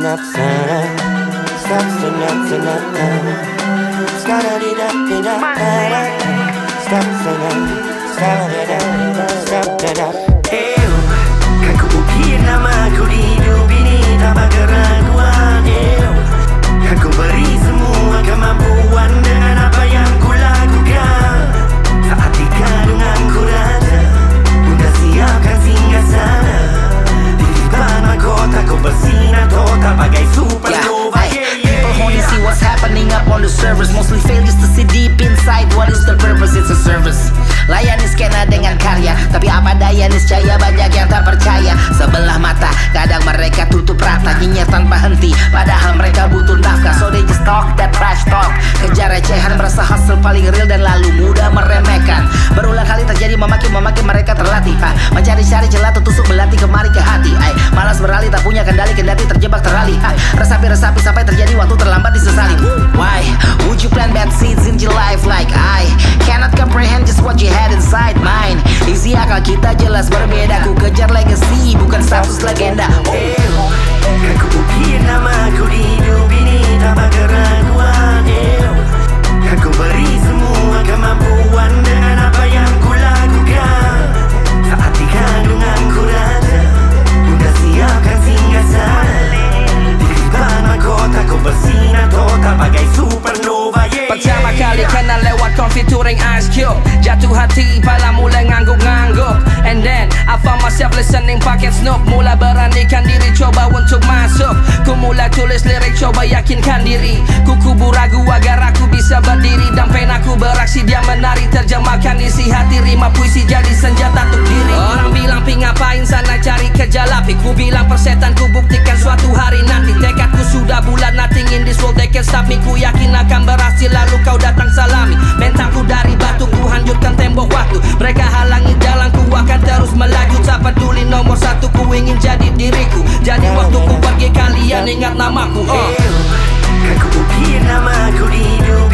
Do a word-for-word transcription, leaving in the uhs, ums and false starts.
snap, snap, snap, snap, snap, snap, snap, snap, snap, namaku di hidup ini tanpa keraguan. Ew. Aku beri semua kemampuan dengan apa yang kulakukan. Saat di kandunganku raja, udah siapkan singgasana. Di depan mahkota ku bersinar total bagai supernova. See what's happening up on the surface, mostly failures to see deep inside. What is the purpose? It's a service. Layani skena dengan karya, tapi apa daya niscaya banyak yang tak percaya. Sebelah mata, kadang mereka tutup rata, nyinyir tanpa henti, padahal mereka butuh nafkah. So they just talk that trash talk, kejar recehan, merasa hasil paling real dan lalu mudah meremehkan. Berulang kali terjadi memaki-memaki mereka terlatih, ah, mencari-cari celah tusuk belati kemari ke hati. Ay, malas beralih tak punya kendali, kendati terjebak terali. Ah, resapi-resapi sampai terjadi waktu terlambat. Why would you plant bad seeds in your life? Like I cannot comprehend just what you had inside mine. Isi akal kita jelas berbeda. Ku kejar legacy bukan status legenda. Oh. Ew, aku ukir namaku di hidup ini tanpa keraguan. Ew, aku beri semua kemampuan dengan apa yang kulakukan. Saat di kandunganku raja, udah siapkan singgasana. Mahkota ku bersinar total bagai supernova. Yeah, pertama kali kena lewat konflik touring Ice Cube, jatuh hati pala mulai ngangguk-ngangguk. And then I found myself listening paket Snoop. Mula beranikan diri coba untuk masuk. Ku mulai tulis lirik coba yakinkan diri. Ku kubur ragu agar aku bisa berdiri. Dan penaku beraksi dia menari, terjemahkan isi hati. Rima puisi jadi senjata untuk diri. Orang bilang pi ngapain sana cari kerja lapi. Ku bilang persetan ku buktikan suatu hari nanti. Tekadku sudah bulat, nothing in this world they can stop me. Ku yakin akan berhasil lalu kau datang salami. Mentalku dari batu ku hancurkan tembok waktu. Mereka halangi jalanku akan terus melaju. Tak peduli nomor satu ku ingin jadi diriku. Jadi waktu ku pergi kalian ingat namaku. Oh. Ew, aku ukir namaku di hidup